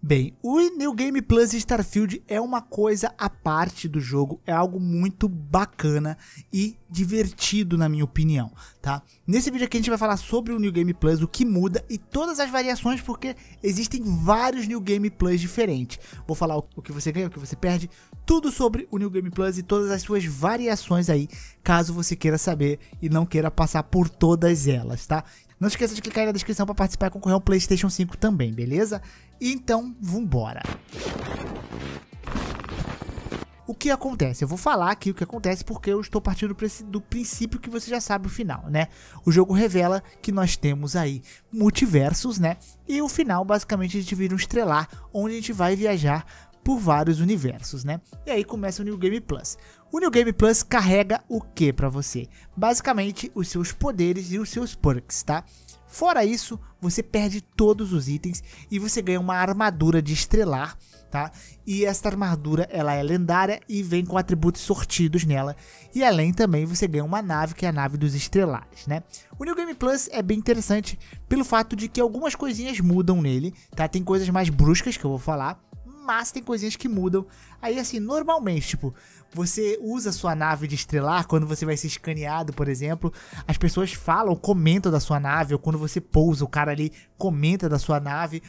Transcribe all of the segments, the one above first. Bem, o New Game Plus e Starfield é uma coisa à parte do jogo, é algo muito bacana e divertido na minha opinião, tá? Nesse vídeo aqui a gente vai falar sobre o New Game Plus, o que muda e todas as variações, porque existem vários New Game Plus diferentes. Vou falar o que você ganha, o que você perde, tudo sobre o New Game Plus e todas as suas variações aí, caso você queira saber e não queira passar por todas elas, tá? Não esqueça de clicar aí na descrição para participar e concorrer ao PlayStation 5 também, beleza? Então, vambora! O que acontece? Eu vou falar aqui o que acontece porque eu estou partindo do princípio que você já sabe o final, né? O jogo revela que nós temos aí multiversos, né? E o final, basicamente, a gente vira um estrelar, onde a gente vai viajar por vários universos, né? E aí começa o New Game Plus. O New Game Plus carrega o que pra você? Basicamente, os seus poderes e os seus perks, tá? Fora isso, você perde todos os itens e você ganha uma armadura de estrelar, tá? E essa armadura, ela é lendária e vem com atributos sortidos nela. E além também, você ganha uma nave, que é a nave dos estrelares, né? O New Game Plus é bem interessante pelo fato de que algumas coisinhas mudam nele, tá? Tem coisas mais bruscas que eu vou falar, mas tem coisinhas que mudam. Aí assim, normalmente, tipo, você usa sua nave de estrelar quando você vai ser escaneado, por exemplo, as pessoas falam, comentam da sua nave, ou quando você pousa, o cara ali comenta da sua nave.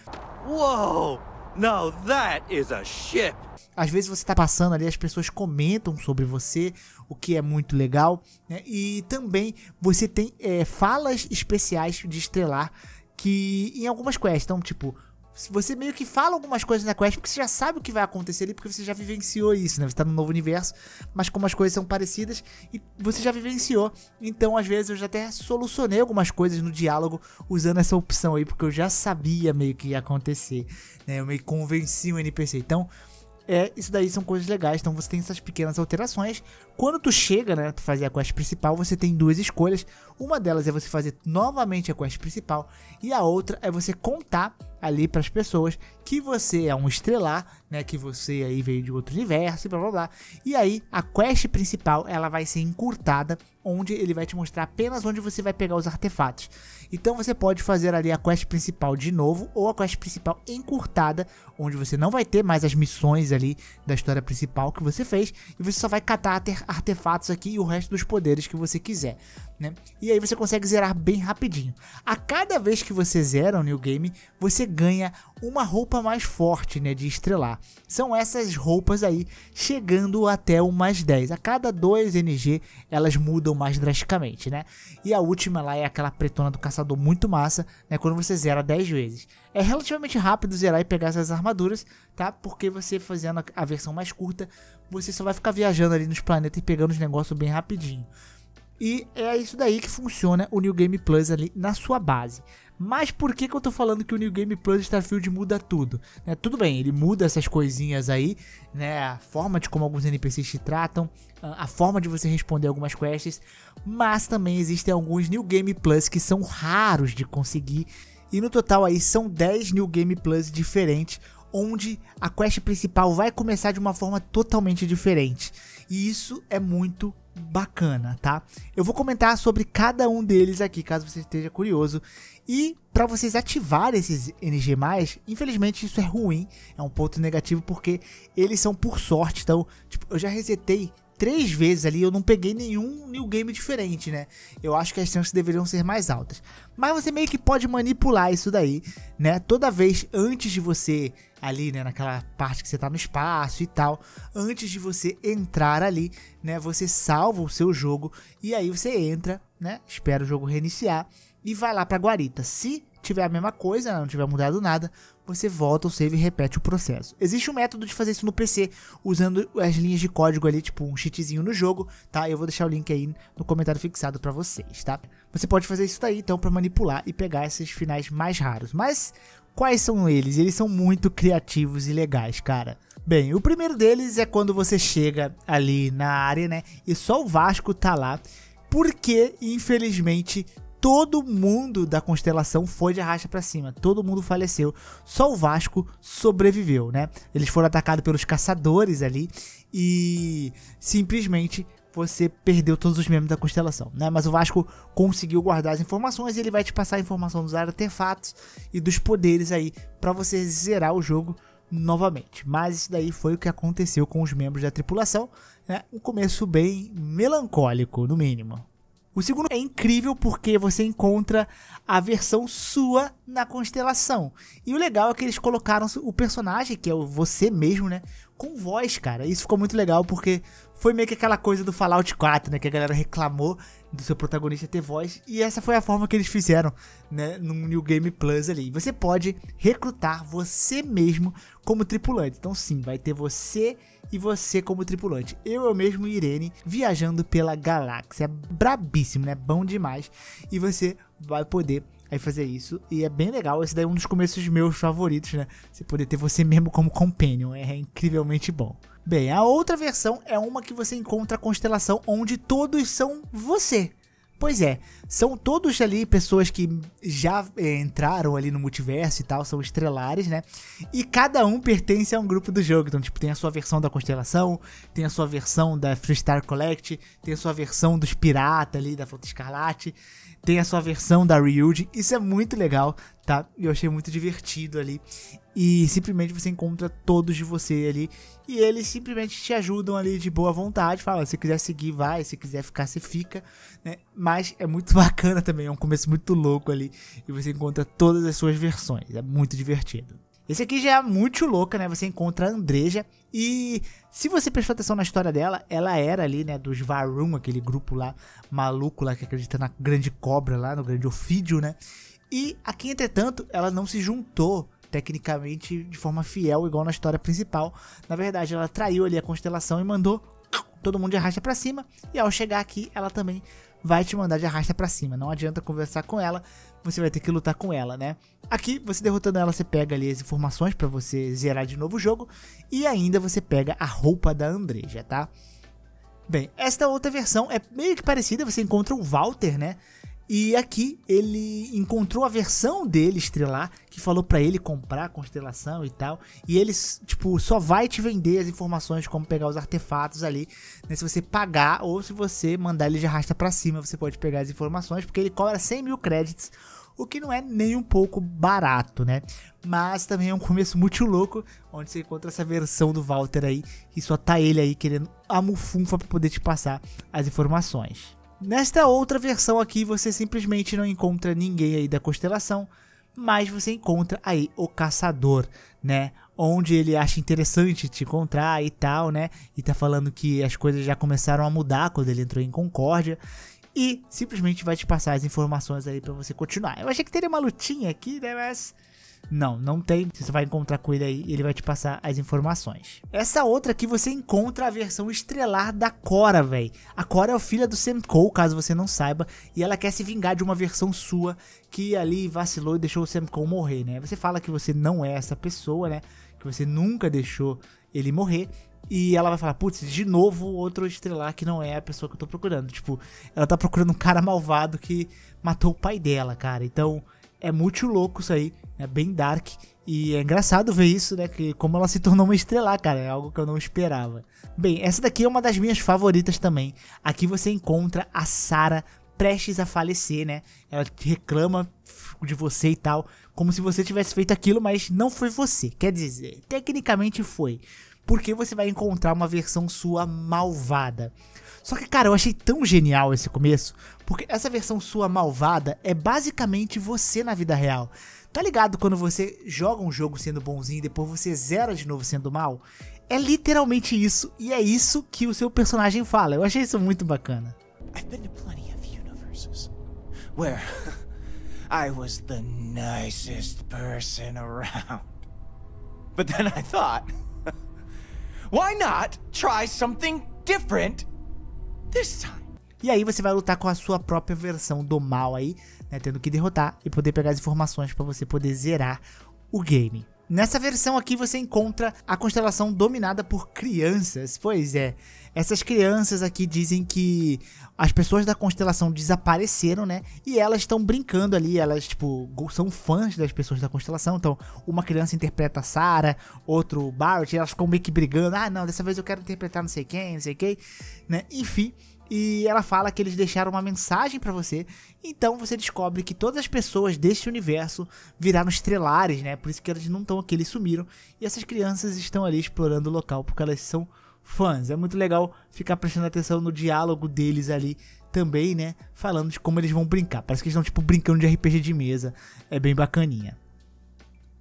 Uou! Now that is a ship. Às vezes você tá passando ali, as pessoas comentam sobre você, o que é muito legal, né? E também você tem falas especiais de estrelar que em algumas quests, então, tipo, você meio que fala algumas coisas na quest porque você já sabe o que vai acontecer ali, porque você já vivenciou isso, né? Você tá num novo universo, mas como as coisas são parecidas e você já vivenciou, então às vezes eu já até solucionei algumas coisas no diálogo usando essa opção aí, porque eu já sabia meio que ia acontecer, né? Eu meio que convenci o NPC, então isso daí são coisas legais. Então você tem essas pequenas alterações. Quando tu chega, né, tu fazer a quest principal, você tem duas escolhas. Uma delas é você fazer novamente a quest principal e a outra é você contar ali para as pessoas que você é um estrelar, né, que você aí veio de outro universo e blá blá blá. E aí a quest principal, ela vai ser encurtada, onde ele vai te mostrar apenas onde você vai pegar os artefatos. Então você pode fazer ali a quest principal de novo, ou a quest principal encurtada, onde você não vai ter mais as missões ali da história principal que você fez, e você só vai catar artefatos aqui e o resto dos poderes que você quiser, né? E aí você consegue zerar bem rapidinho. A cada vez que você zera o New Game, você ganha uma roupa mais forte, né, de estrelar. São essas roupas aí, chegando até o mais 10. A cada 2 NG, elas mudam mais drasticamente, né? E a última lá é aquela pretona do caçador, muito massa, né? Quando você zera 10 vezes. É relativamente rápido zerar e pegar essas armaduras, tá? Porque você fazendo a versão mais curta, você só vai ficar viajando ali nos planetas e pegando os negócios bem rapidinho. E é isso daí que funciona o New Game Plus ali na sua base. Mas por que que eu tô falando que o New Game Plus Starfield muda tudo? Né? Tudo bem, ele muda essas coisinhas aí, né? A forma de como alguns NPCs te tratam, a forma de você responder algumas quests, mas também existem alguns New Game Plus que são raros de conseguir. E no total aí são 10 New Game Plus diferentes, onde a quest principal vai começar de uma forma totalmente diferente. E isso é muito bacana, tá? Eu vou comentar sobre cada um deles aqui, caso você esteja curioso. E para vocês ativarem esses NG+, infelizmente isso é ruim, é um ponto negativo, porque eles são por sorte. Então, tipo, eu já resetei 3 vezes ali, eu não peguei nenhum New Game diferente, né? Eu acho que as chances deveriam ser mais altas. Mas você meio que pode manipular isso daí, né? Toda vez antes de você ali, né, naquela parte que você tá no espaço e tal, antes de você entrar ali, né, você salva o seu jogo e aí você entra, né, espera o jogo reiniciar e vai lá pra guarita. Se tiver a mesma coisa, não tiver mudado nada, você volta o save e repete o processo. Existe um método de fazer isso no PC, usando as linhas de código ali, tipo um cheatzinho no jogo, tá? Eu vou deixar o link aí no comentário fixado pra vocês, tá? Você pode fazer isso daí, então, pra manipular e pegar esses finais mais raros. Mas quais são eles? Eles são muito criativos e legais, cara. Bem, o primeiro deles é quando você chega ali na área, né? E só o Vasco tá lá, porque, infelizmente, todo mundo da constelação foi de arrasto pra cima, todo mundo faleceu, só o Vasco sobreviveu, né? Eles foram atacados pelos caçadores ali e simplesmente você perdeu todos os membros da constelação, né? Mas o Vasco conseguiu guardar as informações e ele vai te passar a informação dos artefatos e dos poderes aí para você zerar o jogo novamente. Mas isso daí foi o que aconteceu com os membros da tripulação, né? Um começo bem melancólico, no mínimo. O segundo é incrível porque você encontra a versão sua na constelação. E o legal é que eles colocaram o personagem, que é você mesmo, né? Com voz, cara. Isso ficou muito legal porque foi meio que aquela coisa do Fallout 4, né? Que a galera reclamou do seu protagonista ter voz. E essa foi a forma que eles fizeram, né? No New Game Plus ali. Você pode recrutar você mesmo como tripulante. Então sim, vai ter você e você como tripulante. Eu mesmo e Irene viajando pela galáxia. Brabíssimo, né? Bom demais. E você vai poder aí fazer isso. E é bem legal. Esse daí é um dos começos meus favoritos, né? Você poder ter você mesmo como companion. É incrivelmente bom. Bem, a outra versão é uma que você encontra a constelação onde todos são você. Pois é, são todos ali pessoas que já entraram ali no multiverso e tal, são estrelares, né? E cada um pertence a um grupo do jogo. Então, tipo, tem a sua versão da Constelação, tem a sua versão da Freestar Collective, tem a sua versão dos piratas ali, da Frota Escarlate, tem a sua versão da Ryujin. Isso é muito legal, tá? Eu achei muito divertido ali. E simplesmente você encontra todos de você ali. E eles simplesmente te ajudam ali de boa vontade. Fala, se quiser seguir, vai. Se quiser ficar, você fica, né? Mas é muito bacana também. É um começo muito louco ali. E você encontra todas as suas versões. É muito divertido. Esse aqui já é muito louca, né? Você encontra a Andreja. E se você prestou atenção na história dela, ela era ali, né? Dos Varun, aquele grupo lá maluco lá que acredita na grande cobra lá, no grande Ofídio, né? E aqui, entretanto, ela não se juntou tecnicamente de forma fiel, igual na história principal. Na verdade, ela traiu ali a constelação e mandou todo mundo de arrasta pra cima. E ao chegar aqui, ela também vai te mandar de arrasta pra cima. Não adianta conversar com ela, você vai ter que lutar com ela, né? Aqui, você derrotando ela, você pega ali as informações pra você zerar de novo o jogo. E ainda você pega a roupa da Andreja, tá? Bem, esta outra versão é meio que parecida. Você encontra o Walter, né? E aqui ele encontrou a versão dele estrelar, que falou pra ele comprar a constelação e tal. E ele, tipo, só vai te vender as informações de como pegar os artefatos ali, né? Se você pagar ou se você mandar ele de arrasta pra cima, você pode pegar as informações, porque ele cobra 100 mil créditos, o que não é nem um pouco barato, né? Mas também é um começo muito louco, onde você encontra essa versão do Walter aí, e só tá ele aí querendo a mufunfa pra poder te passar as informações. Nesta outra versão aqui, você simplesmente não encontra ninguém aí da constelação, mas você encontra aí o caçador, né? Onde ele acha interessante te encontrar e tal, né? E tá falando que as coisas já começaram a mudar quando ele entrou em Concórdia. E simplesmente vai te passar as informações aí pra você continuar. Eu achei que teria uma lutinha aqui, né? Mas não, não tem. Você vai encontrar com ele aí, ele vai te passar as informações. Essa outra aqui você encontra a versão estrelar da Cora, velho. A Cora é a filha do Sam Cole, caso você não saiba. E ela quer se vingar de uma versão sua que ali vacilou e deixou o Sam Cole morrer, né? Você fala que você não é essa pessoa, né? Que você nunca deixou ele morrer. E ela vai falar, putz, de novo outro estrelar que não é a pessoa que eu tô procurando. Tipo, ela tá procurando um cara malvado que matou o pai dela, cara. Então é muito louco isso aí, é bem dark, e é engraçado ver isso, né, que como ela se tornou uma estrela, cara, é algo que eu não esperava. Bem, essa daqui é uma das minhas favoritas também. Aqui você encontra a Sarah prestes a falecer, né, ela reclama de você e tal, como se você tivesse feito aquilo, mas não foi você, quer dizer, tecnicamente foi, porque você vai encontrar uma versão sua malvada. Só que, cara, eu achei tão genial esse começo, porque essa versão sua malvada é basicamente você na vida real. Tá ligado quando você joga um jogo sendo bonzinho e depois você zera de novo sendo mal? É literalmente isso, e é isso que o seu personagem fala. Eu achei isso muito bacana. I've been to plenty of universes where I was the nicest person around. But then I thought, why not try something different? E aí você vai lutar com a sua própria versão do mal aí, né, tendo que derrotar e poder pegar as informações pra você poder zerar o game. Nessa versão aqui você encontra a constelação dominada por crianças. Pois é, essas crianças aqui dizem que as pessoas da constelação desapareceram, né? E elas estão brincando ali, elas tipo são fãs das pessoas da constelação. Então uma criança interpreta a Sarah, outro Barrett, elas ficam meio que brigando. Ah não, dessa vez eu quero interpretar não sei quem, não sei quem, né? Enfim. E ela fala que eles deixaram uma mensagem pra você, então você descobre que todas as pessoas deste universo viraram estrelares, né? Por isso que elas não estão aqui, eles sumiram. E essas crianças estão ali explorando o local, porque elas são fãs. É muito legal ficar prestando atenção no diálogo deles ali também, né? Falando de como eles vão brincar. Parece que eles estão, tipo, brincando de RPG de mesa. É bem bacaninha.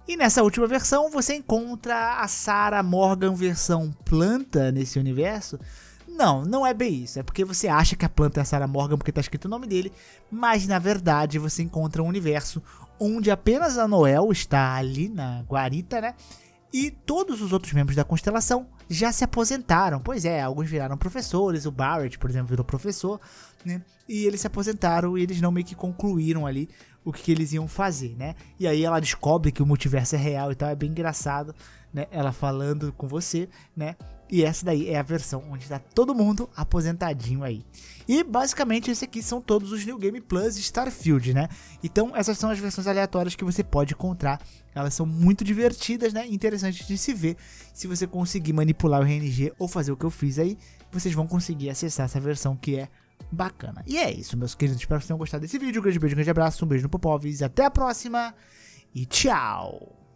E nessa última versão, você encontra a Sarah Morgan versão planta nesse universo. Não, não é bem isso, é porque você acha que a planta é a Sarah Morgan porque tá escrito o nome dele, mas na verdade você encontra um universo onde apenas a Noel está ali na guarita, né? E todos os outros membros da constelação já se aposentaram. Pois é, alguns viraram professores, o Barrett, por exemplo, virou professor, né? E eles se aposentaram e eles não meio que concluíram ali o que eles iam fazer, né? E aí ela descobre que o multiverso é real e tal, é bem engraçado, né? Ela falando com você, né? E essa daí é a versão onde está todo mundo aposentadinho aí. E basicamente esse aqui são todos os New Game Plus e Starfield, né? Então essas são as versões aleatórias que você pode encontrar. Elas são muito divertidas, né? Interessantes de se ver. Se você conseguir manipular o RNG ou fazer o que eu fiz aí, vocês vão conseguir acessar essa versão que é bacana. E é isso, meus queridos. Espero que vocês tenham gostado desse vídeo. Um grande beijo, um grande abraço. Um beijo no Popovis. Até a próxima e tchau!